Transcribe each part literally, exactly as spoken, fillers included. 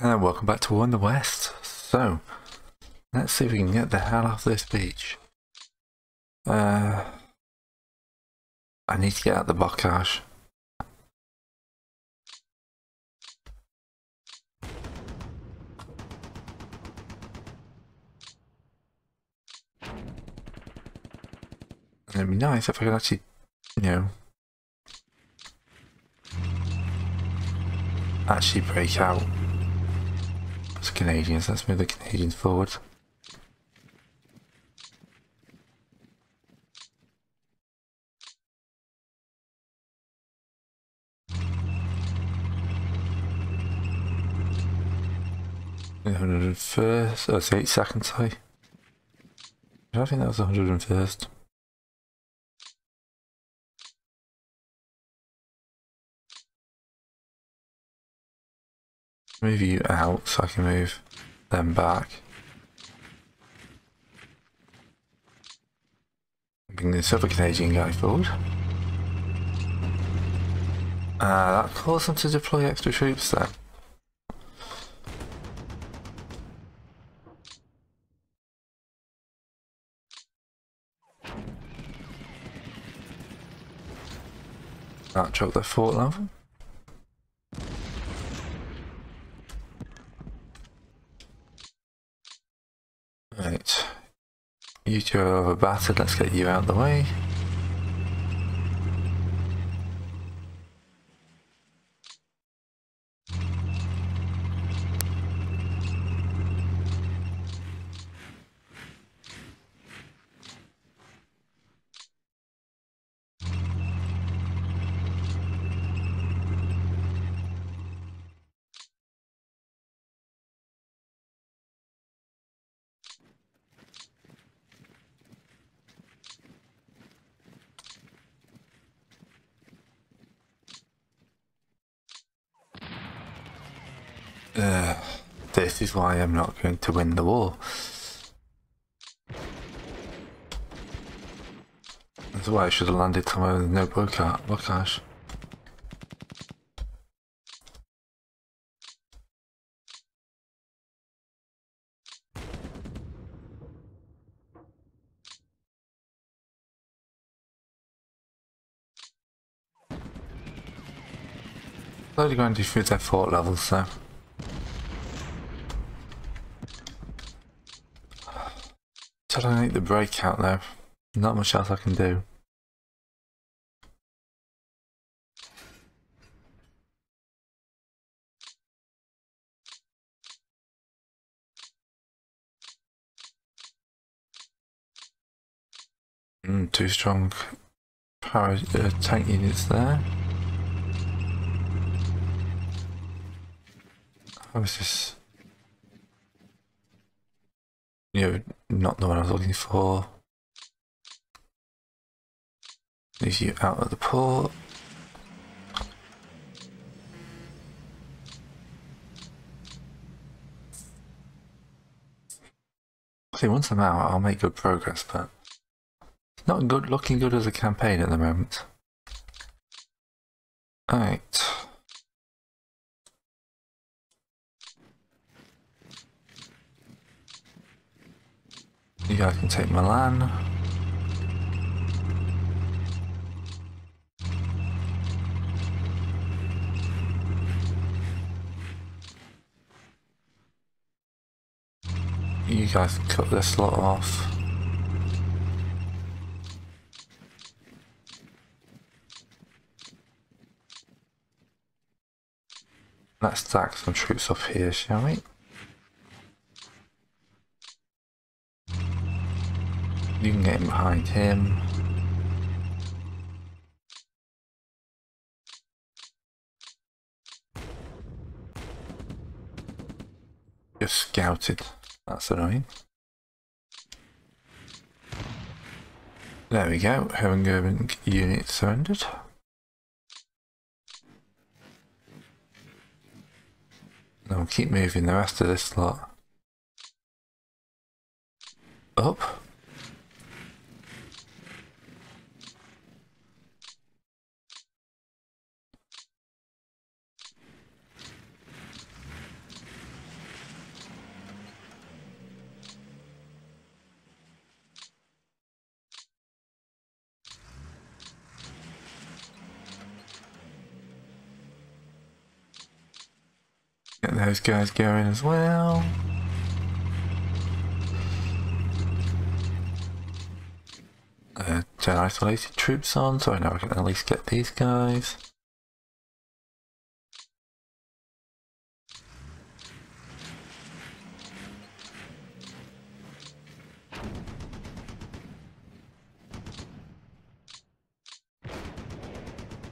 And welcome back to War in the West. So, let's see if we can get the hell off this beach. Uh, I need to get out the Bocage. And it'd be nice if I could actually, you know, actually break out. It's Canadians, let's move the Canadians forward. one hundred and first, oh it's eighty-second, sorry. I think that was one hundred and first. Move you out so I can move them back. Bring this other Canadian guy forward. Uh, that caused them to deploy extra troops then. That dropped their fort level. Right, you two are over battered, let's get you out of the way. Uh, this is why I'm not going to win the war. That's why I should have landed somewhere with no Bocage. Slowly going to through their fort levels, so. I don't need the breakout though. Not much else I can do. Mm, two strong power uh, tank units there. How is this? You know, not the one I was looking for. Leaves you out of the port. See, once I'm out, I'll make good progress, but it's not good, looking good as a campaign at the moment. Alright. You guys can take Milan. You guys can cut this lot off. Let's stack some troops up here, shall we? You can get in behind him. Just scouted. That's annoying. There we go. Hungarian unit surrendered. Now we'll keep moving the rest of this lot up. Get those guys going as well. Uh, ten isolated troops on, so now we can at least get these guys.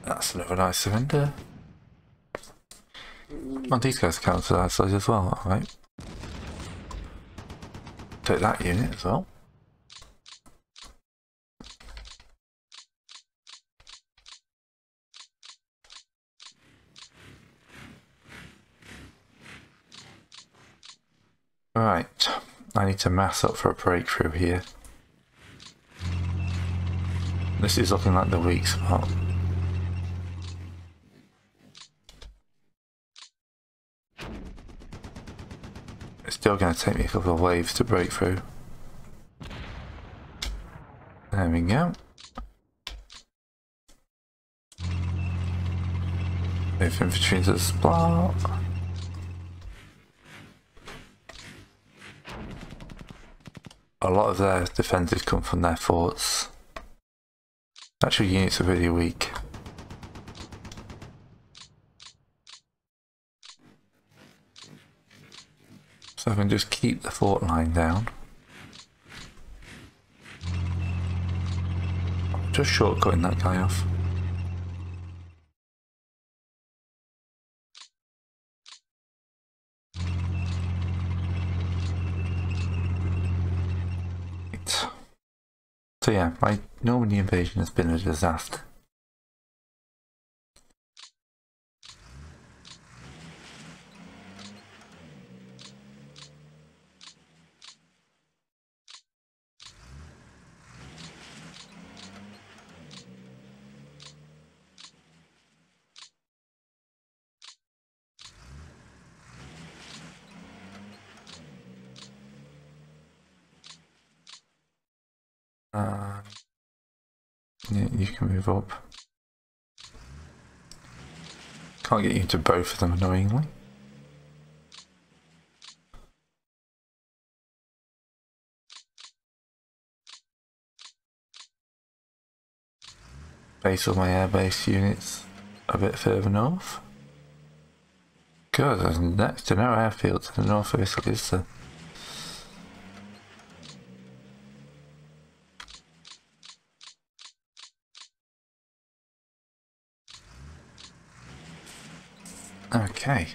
That's another nice surrender. Oh, these guys counter isolated as well, alright. Take that unit as well. Right, I need to mass up for a breakthrough here. This is looking like the weak spot. It's still going to take me a couple of waves to break through. There we go. Move infantry into the spot. A lot of their defenders come from their forts. Actual units are really weak. So I can just keep the fort line down. I'm just shortcutting that guy off. So yeah, my Normandy invasion has been a disaster. Uh, yeah, you can move up. Can't get you into both of them, annoyingly. Base all my airbase units a bit further north. Good, there's next to no airfield to the north of this, is there? Okay,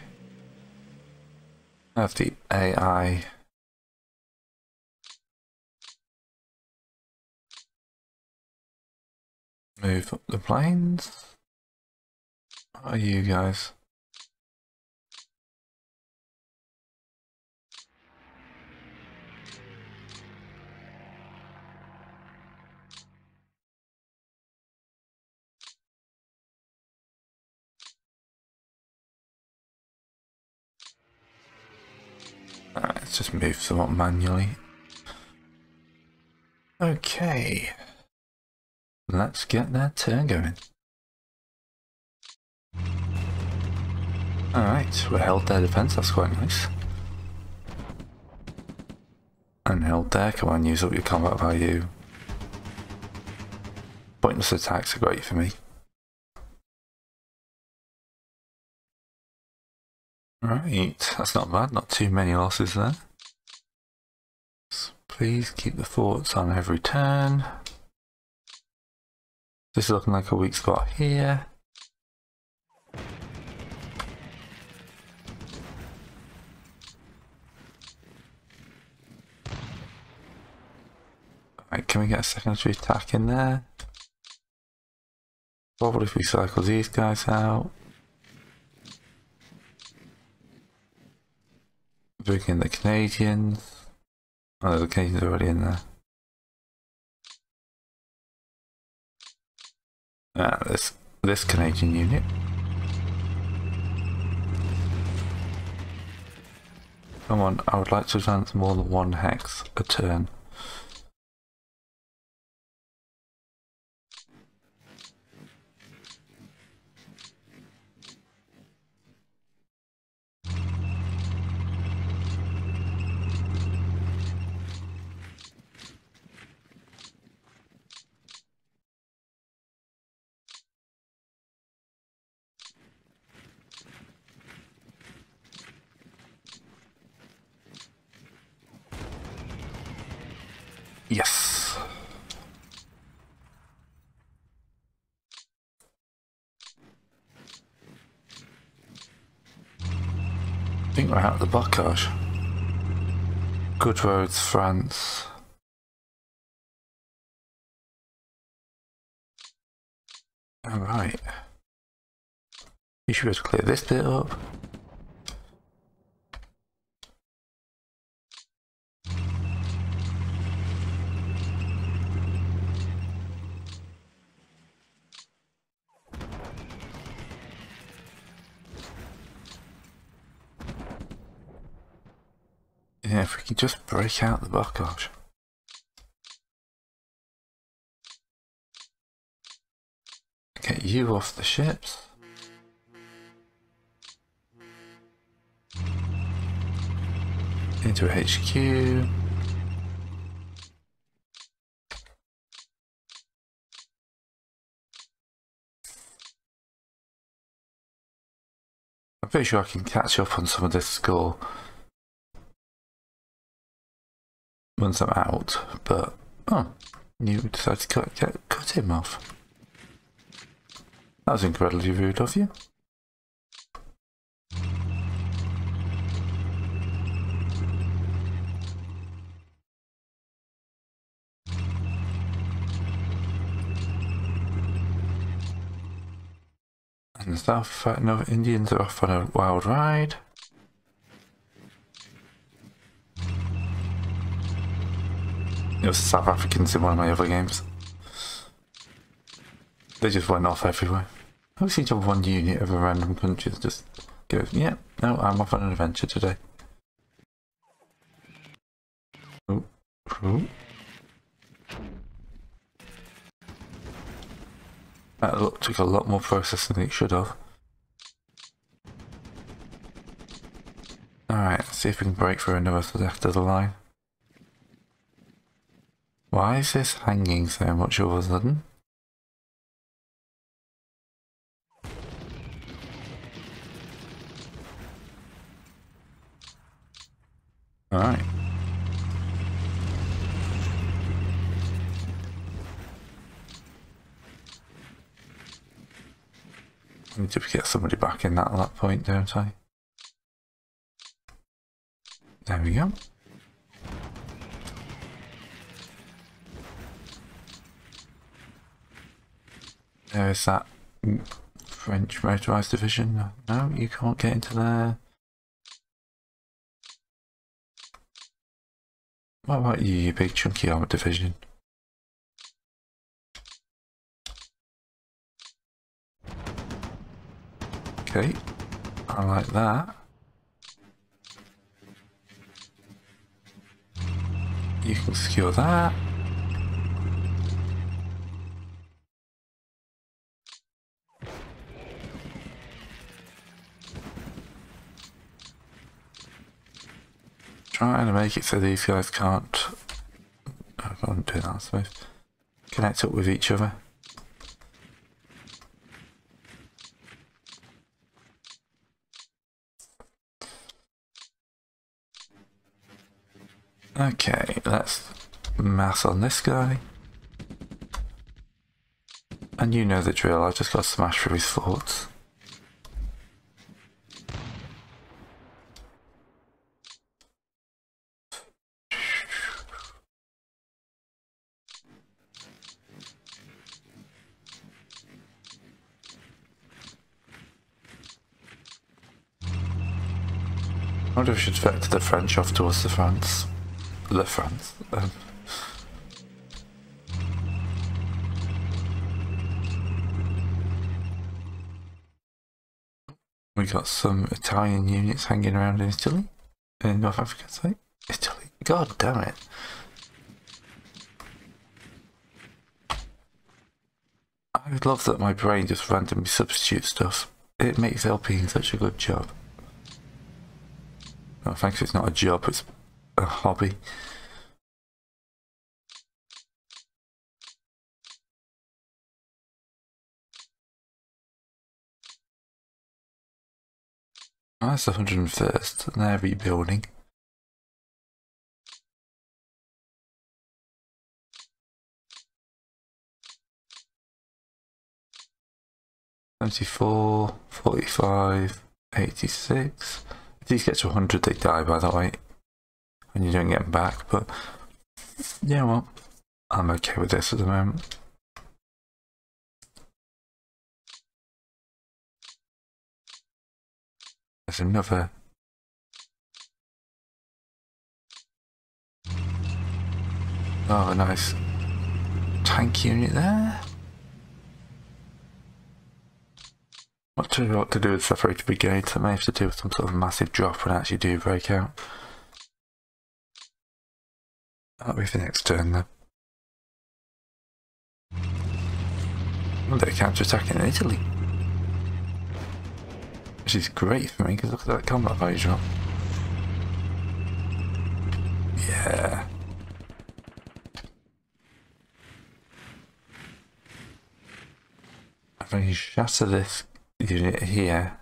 I have the A I move up the planes. What are you guys? Alright, let's just move somewhat manually. Okay. Let's get that turn going. Alright, we held their defense, that's quite nice. And held there, come on, use up your combat value. Pointless attacks are great for me. Right, that's not bad, not too many losses there. So please keep the forts on every turn. This is looking like a weak spot here. Right, can we get a secondary attack in there? Probably if we cycle these guys out. Bring in the Canadians. Oh, the Canadians are already in there. Ah, this this Canadian unit. Come on, I would like to advance more than one hex a turn. them out of the Bocage. Good roads, France. Alright. You should be able to clear this bit up. Yeah, if we can just break out the Bocage. Get you off the ships. Into a H Q. I'm pretty sure I can catch up on some of this score once I'm out, but oh, you decided to cut, get, cut him off. That was incredibly rude of you. And the South no, Indians are off on a wild ride. It was South Africans in one of my other games. They just went off everywhere. I always seem to have one unit of a random country that just goes, yeah, no, I'm off on an adventure today. Oh, oh. That took a lot more process than it should have. Alright, let's see if we can break through another left of the line. Why is this hanging so much all of a sudden? Alright. I need to get somebody back in that, that point, don't I? There we go. There is that French motorised division. No, you can't get into there. What about you, you big chunky armoured division? Okay, I like that. You can secure that. Trying to make it so these guys can't. I can't do that, I suppose. Connect up with each other. Okay, let's mass on this guy. And you know the drill, I've just got to smash through his forts. I wonder if we should vector the French off towards the France. The France. Um. We got some Italian units hanging around in Italy. In North Africa, sorry. Italy. God damn it. I would love that my brain just randomly substitutes stuff. It makes LPing such a good job. Oh, thanks, it's not a job, it's a hobby. Oh, that's the one hundred and first, and they're rebuilding. seventy-four, forty-five, eighty-six. these get to one hundred, they die by that way, and you don't get them back. But yeah, well, I'm okay with this at the moment. There's another. Oh, a nice tank unit there. Not sure what to do with separated brigades. That may have to do with some sort of massive drop and actually do break out. That'll be for next turn then. And they're counter-attacking in Italy, which is great for me because look at that combat value drop. Yeah. If I shatter this unit here,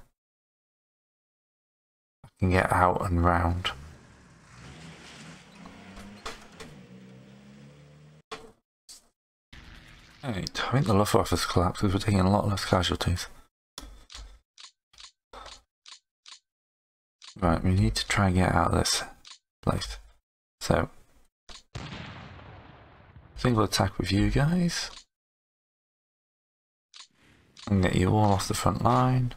I can get out and round. Right, I think the Luftwaffe has collapsed because we're taking a lot less casualties. Right, we need to try and get out of this place. So, single attack with you guys. And get you all off the front line.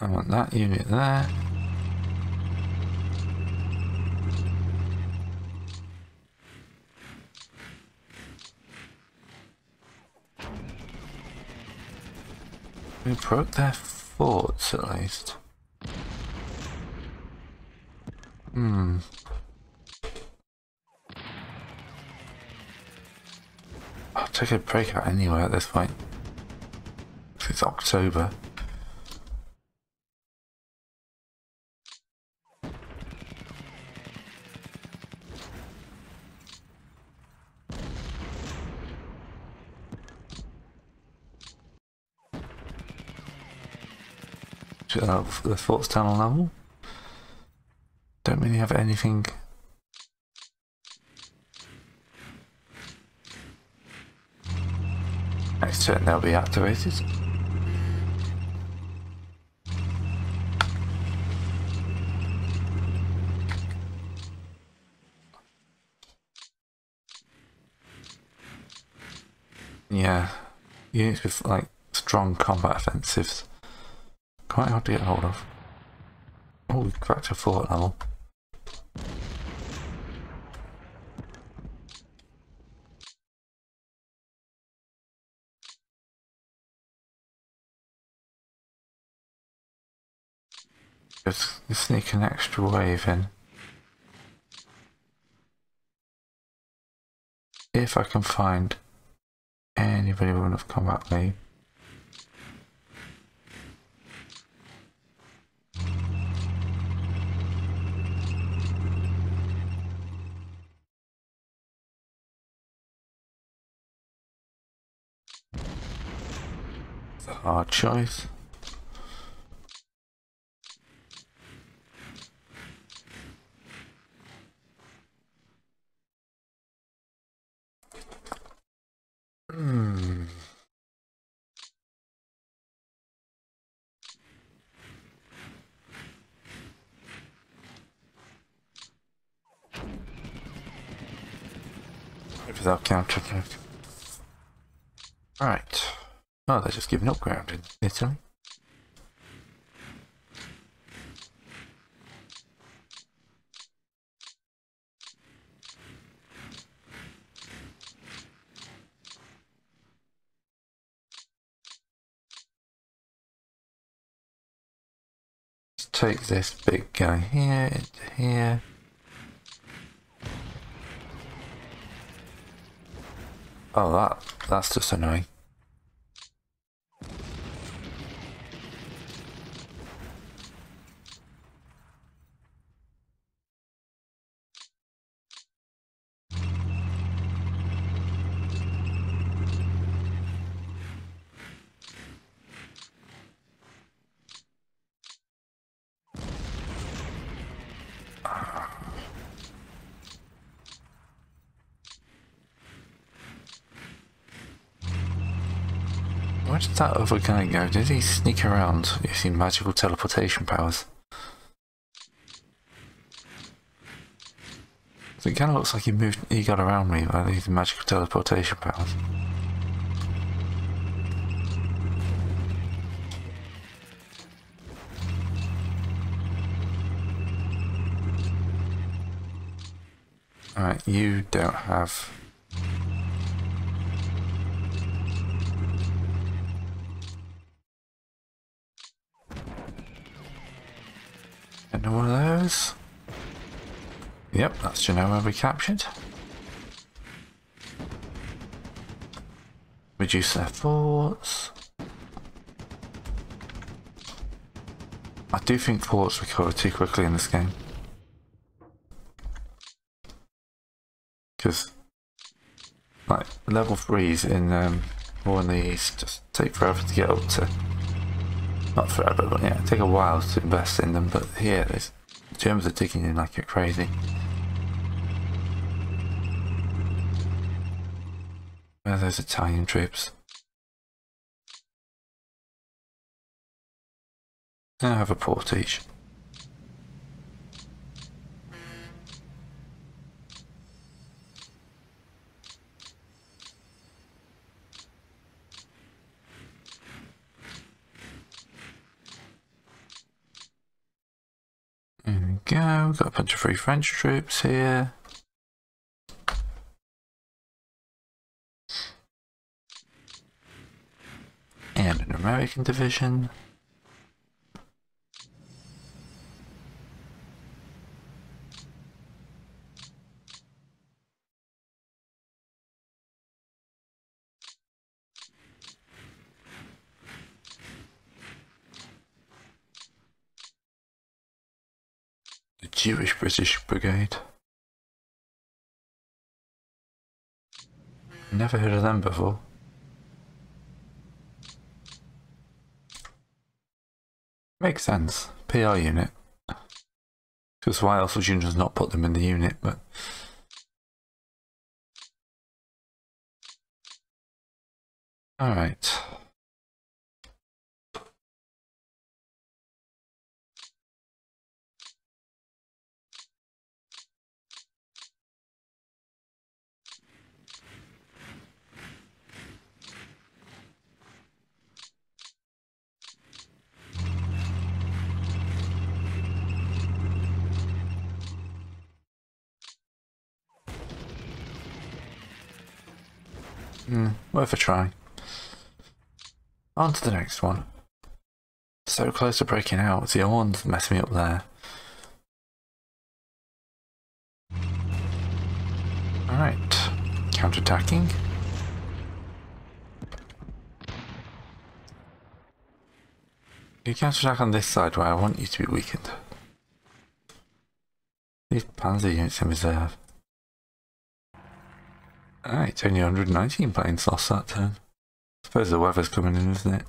I want that unit there. We broke their forts at least. Hmm. I'll take a break out anyway at this point. It's October. Uh, the forts down on level. Don't really have anything. Next turn they'll be activated. Yeah, units with like strong combat offensives. Quite hard to get hold of. Oh, we cracked a fort level. Just sneak an extra wave in. If I can find anybody who wouldn't have come at me. Hard choice. Hmm. Without counter attack. Right. Oh, they're just giving up ground in Italy. Let's take this big guy here into here. Oh, that, that's just annoying. Where did that other guy go? Did he sneak around using magical teleportation powers? So it kind of looks like he moved, he got around me by these magical teleportation powers. Alright, you don't have... Another one of those. Yep, that's Genoa we captured. Reduce their forts. I do think forts recover too quickly in this game. Because, like, level threes in um, War in the East just take forever to get up to. Not forever, but yeah, take a while to invest in them, but here, the Germans are digging in like you're crazy. Where are those Italian troops? Now have a port each. Go, we've got a bunch of free French troops here. And an American division. Jewish British Brigade. Never heard of them before. Makes sense. P R unit. Because why else would you just not put them in the unit, but... Alright. Mm, worth a try. On to the next one. So close to breaking out, the horn's messing me up there. Alright, counterattacking. You counterattack on this side where I want you to be weakened. These panzer units in reserve. Alright, only one hundred nineteen planes lost that turn. I suppose the weather's coming in, isn't it?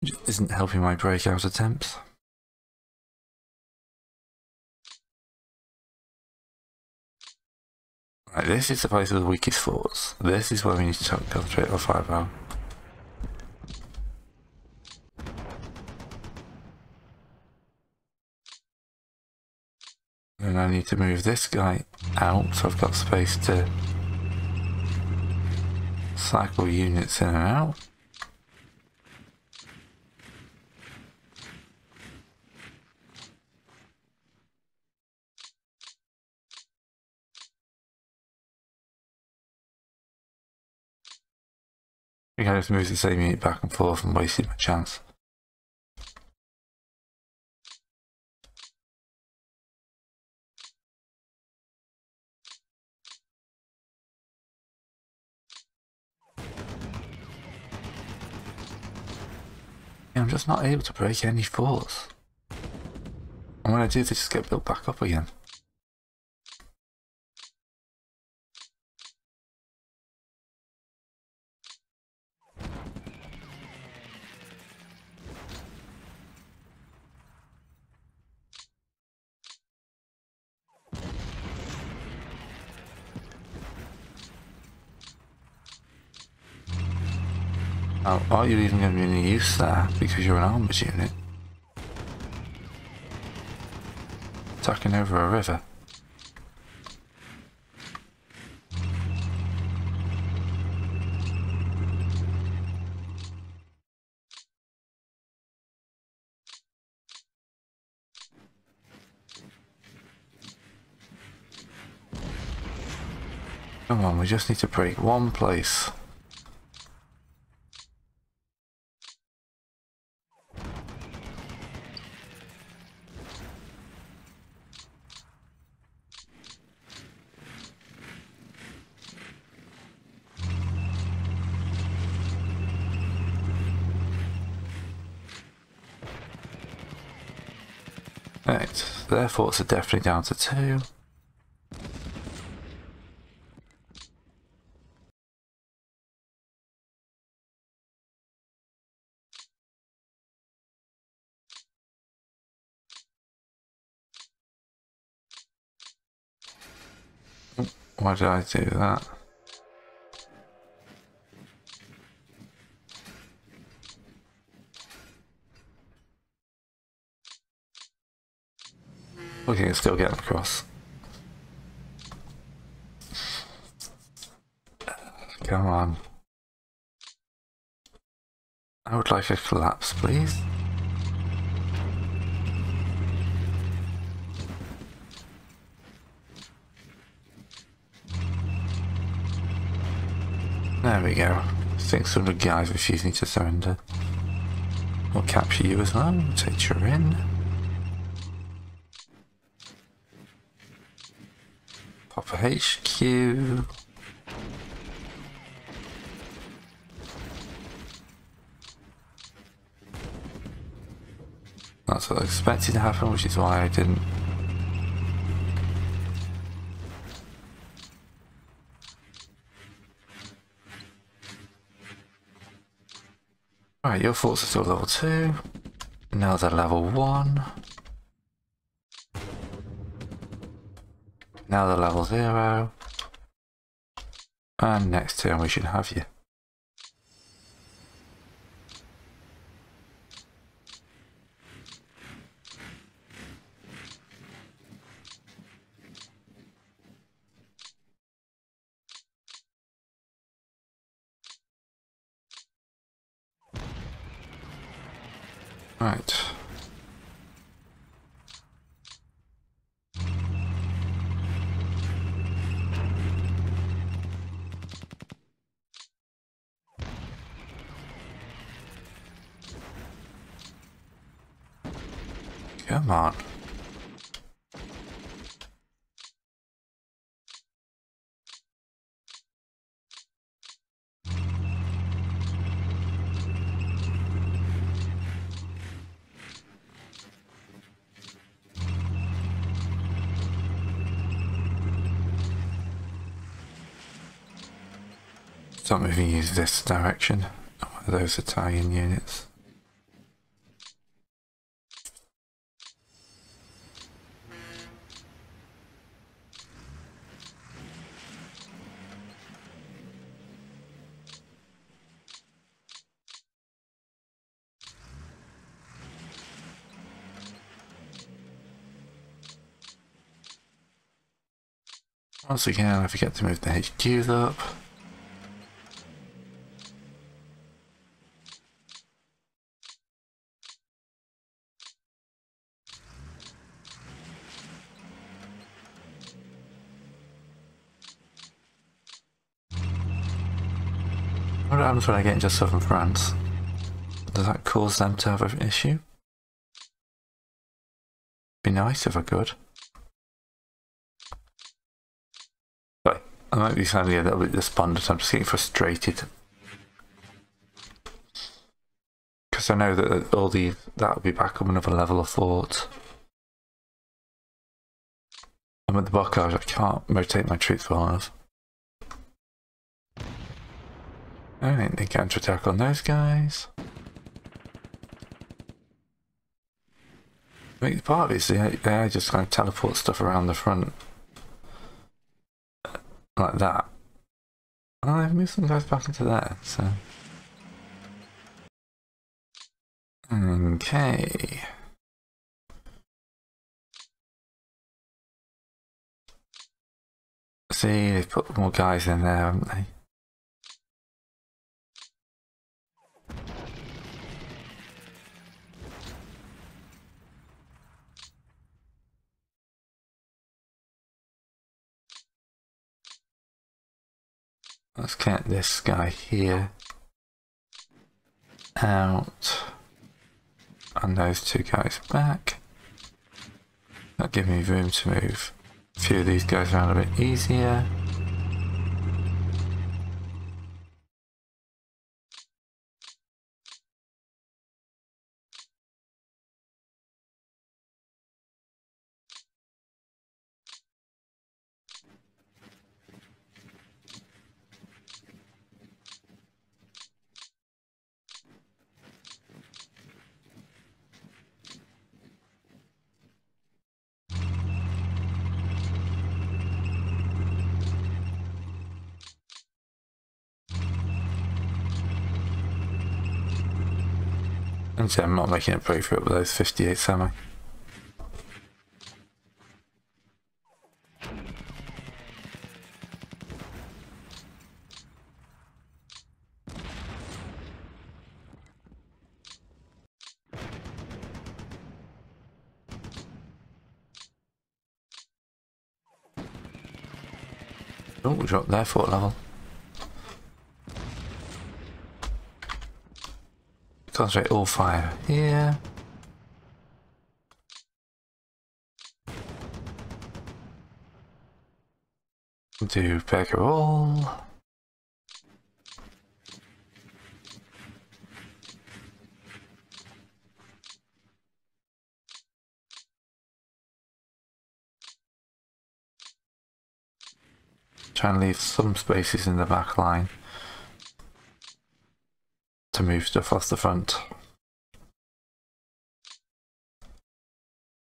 Which isn't helping my breakout attempts. Right, this is the place with the weakest forts. This is where we need to concentrate our firepower. And I need to move this guy out so I've got space to cycle units in and out. I think I just moved the same unit back and forth and wasted my chance. I'm just not able to break any forts. And when I do, they just get built back up again. Oh, oh, you're even going to be any use there because you're an armoured unit. Attacking over a river. Come on, we just need to break one place. Right, their forts are definitely down to two. Why did I do that? We can still get them across. Come on. I would like a collapse, please. There we go. six hundred guys refusing to surrender. We'll capture you as well. We'll take Turin. Pop a H Q. That's what I expected to happen, which is why I didn't. Right, your forts are still level two. Now they're level one. Now they're level zero. And next turn we should have you. Right. Come on. Stop moving you this direction. One of those Italian units. Once again, I forget to move the H Qs up. What happens when I get into southern France? Does that cause them to have an issue? Be nice if I could. Sorry, I might be sounding a little bit despondent, I'm just getting frustrated. Because I know that all the that will be back up another level of fort. I'm at the Bocage, I can't rotate my troops well enough. Alright, they counter attack on those guys. I think part of it is the A I just kind of teleport stuff around the front. Like that. And I've moved some guys back into there, so. Okay. See, they've put more guys in there, haven't they? Let's get this guy here out and those two guys back. That'll give me room to move a few of these guys around a bit easier. So I'm not making it break for it with those fifty-eights, am I? Oh, we dropped their fort level. Concentrate all fire here. Do beggar all. Try and leave some spaces in the back line to move stuff off the front.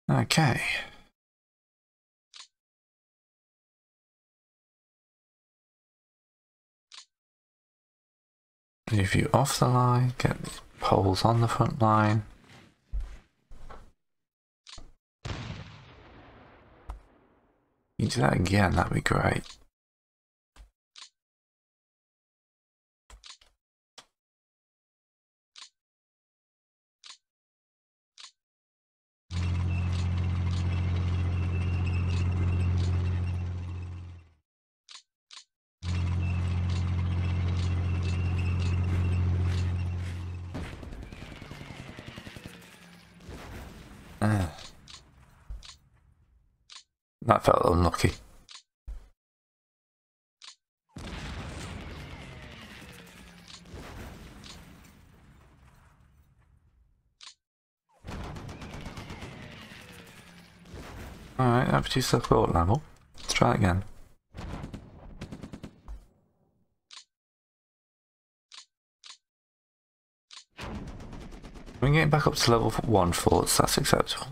Okay. Move you off the line, get these poles on the front line. You do that again, that'd be great. That felt unlucky. Alright, that produced the support level. Let's try it again. We're getting back up to level one forts, that's acceptable.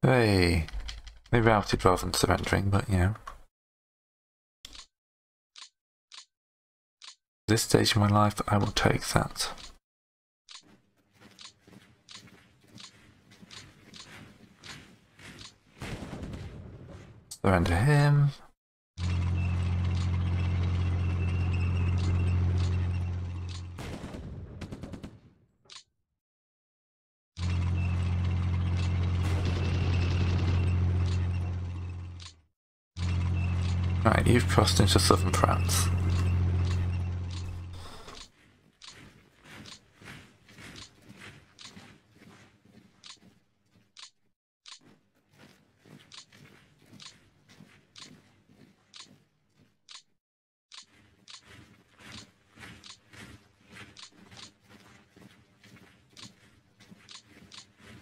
Hey, they routed rather than surrendering, but you know. This stage in my life, I will take that. Surrender him. Right, you've crossed into southern France.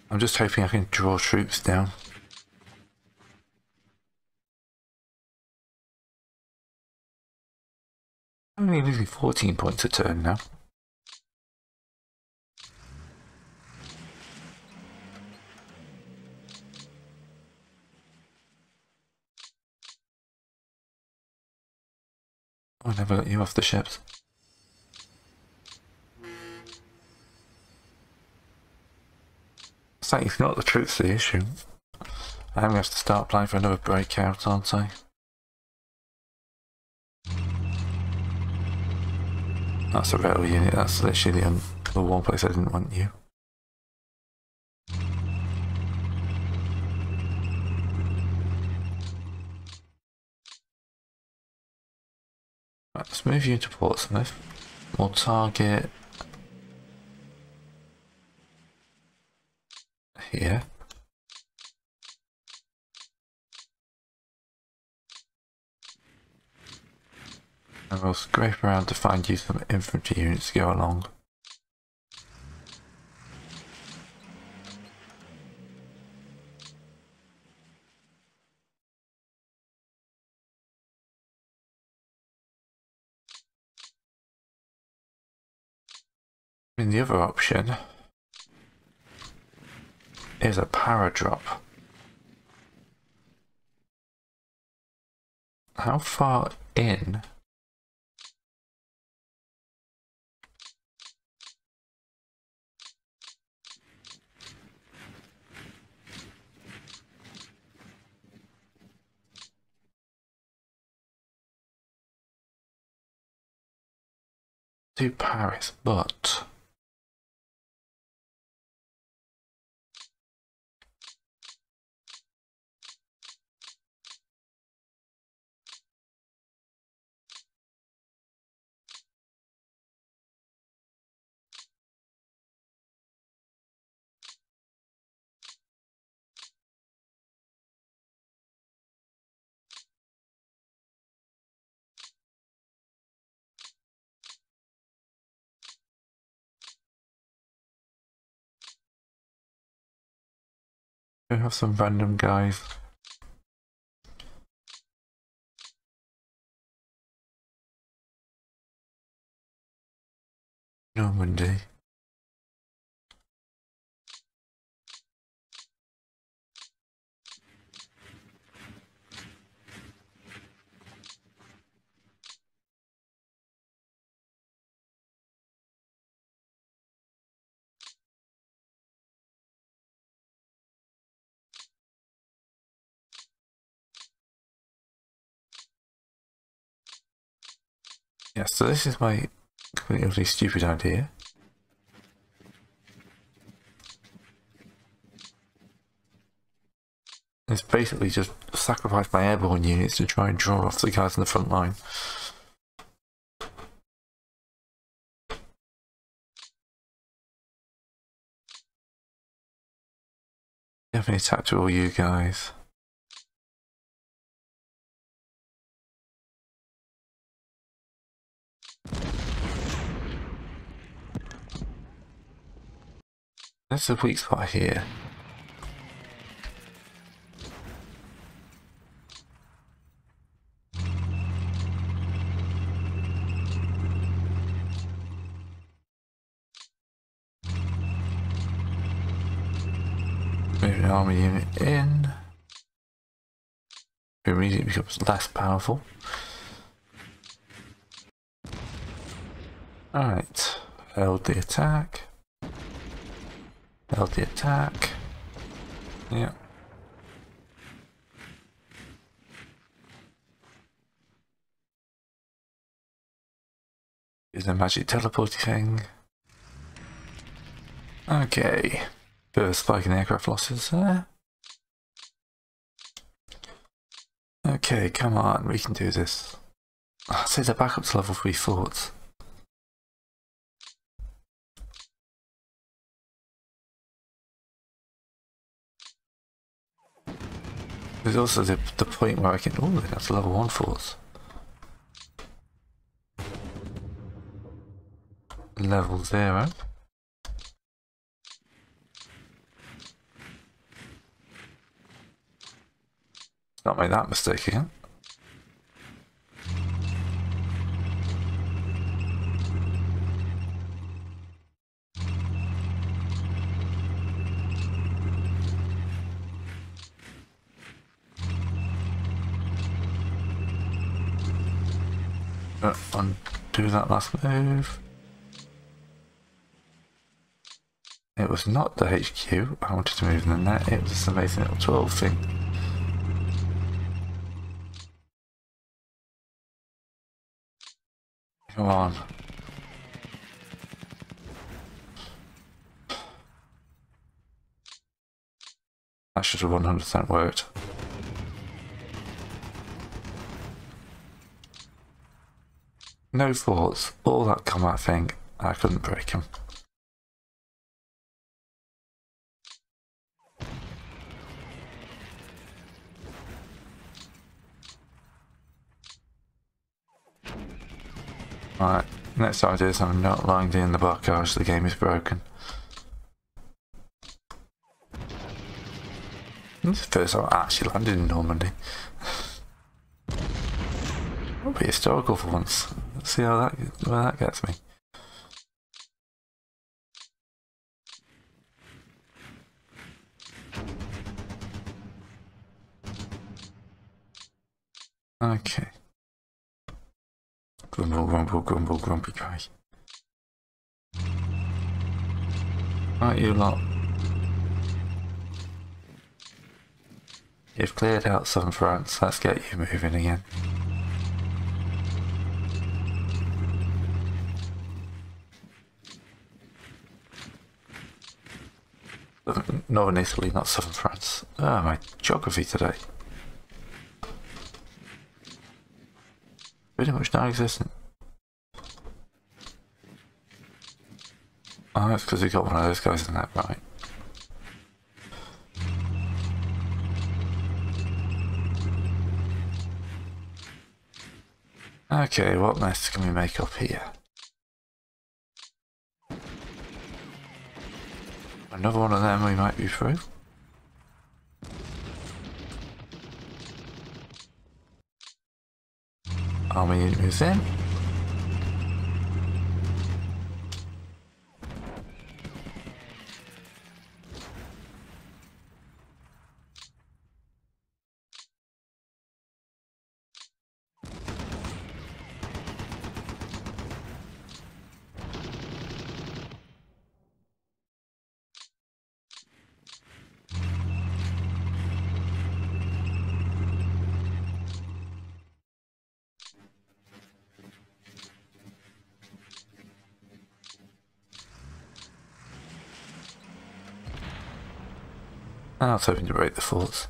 I'm just hoping I can draw troops down. I'm only losing fourteen points a turn now. Oh, I never got you off the ships. It's like, if not, the truth's the issue. I'm going to have to start applying for another breakout, aren't I? That's a rattle unit, that's literally the, the one place I didn't want you. Right, let's move you to Portsmouth. We'll target here. And we'll scrape around to find you some infantry units to go along. I mean, the other option is a para drop. How far in? To Paris, but we have some random guys. Normandy. Yeah, so this is my completely stupid idea. It's basically just sacrifice my airborne units to try and draw off the guys on the front line. Definitely attack to all you guys. That's a weak spot here. Move an army unit in. It immediately becomes less powerful. Alright, held the attack. Held the attack. Yeah. Is a magic teleporting thing. Okay. Bit of a spike in aircraft losses there. Okay, come on, we can do this. I'll say they're back up to level three forts. There's also the, the point where I can... Oh, that's level one force. Level zero. Not make that mistake again. Undo that last move. It was not the H Q I wanted to move in there. It was this amazing little twirl thing. Come on. That should have one hundred percent worked. No thoughts, all that combat thing, I couldn't break him. Right, next idea is I'm not lying in the Bocage, the game is broken. This is the first time I actually landed in Normandy. I'll be historical for once. Let's see how that, where that gets me. Okay. Grumble, grumble, grumble, grumpy guy. Right, you lot. You've cleared out southern France, let's get you moving again. Northern Italy, not southern France. Ah, oh, my geography today. Pretty much non-existent. Oh, that's because we got one of those guys in that, right? Okay, what mess can we make up here? Another one of them we might be through. Army unit moves in. I was hoping to break the forts.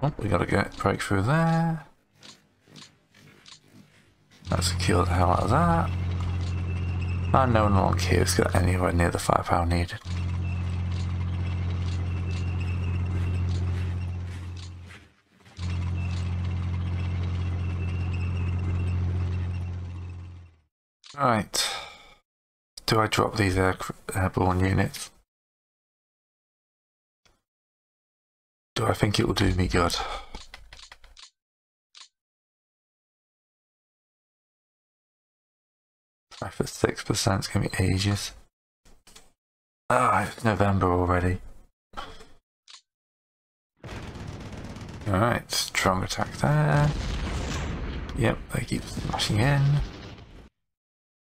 Oh, we gotta get break through there. Let's secure the hell out of that. And no one along here has got anywhere near the firepower needed. Right. Do I drop these air airborne units? Do I think it will do me good? Life at six percent is going to be ages. Ah, it's November already. Alright, strong attack there. Yep, they keep smashing in.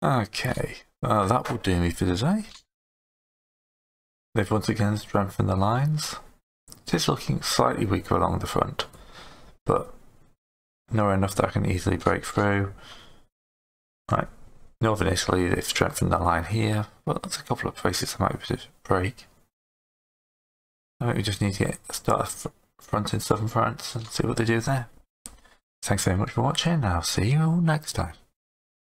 Okay. Uh, that will do me for today. They've once again strengthened the lines. It is looking slightly weaker along the front, but nowhere enough that I can easily break through. Right, Northern Italy, they've strengthened the line here, but that's a couple of places I might be able to break. I think we just need to get start a front in southern France and see what they do there. Thanks very much for watching, and I'll see you all next time.